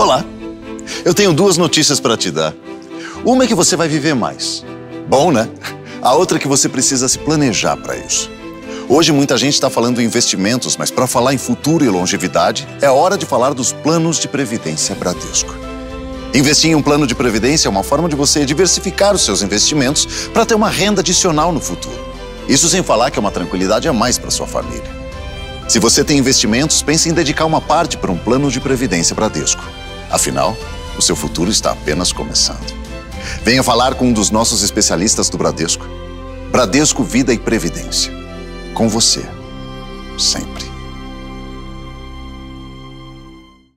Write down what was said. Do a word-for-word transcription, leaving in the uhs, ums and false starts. Olá, eu tenho duas notícias para te dar. Uma é que você vai viver mais. Bom, né? A outra é que você precisa se planejar para isso. Hoje muita gente está falando em investimentos, mas para falar em futuro e longevidade, é hora de falar dos planos de previdência Bradesco. Investir em um plano de previdência é uma forma de você diversificar os seus investimentos para ter uma renda adicional no futuro. Isso sem falar que é uma tranquilidade a mais para sua família. Se você tem investimentos, pense em dedicar uma parte para um plano de previdência Bradesco. Afinal, o seu futuro está apenas começando. Venha falar com um dos nossos especialistas do Bradesco. Bradesco Vida e Previdência. Com você, sempre.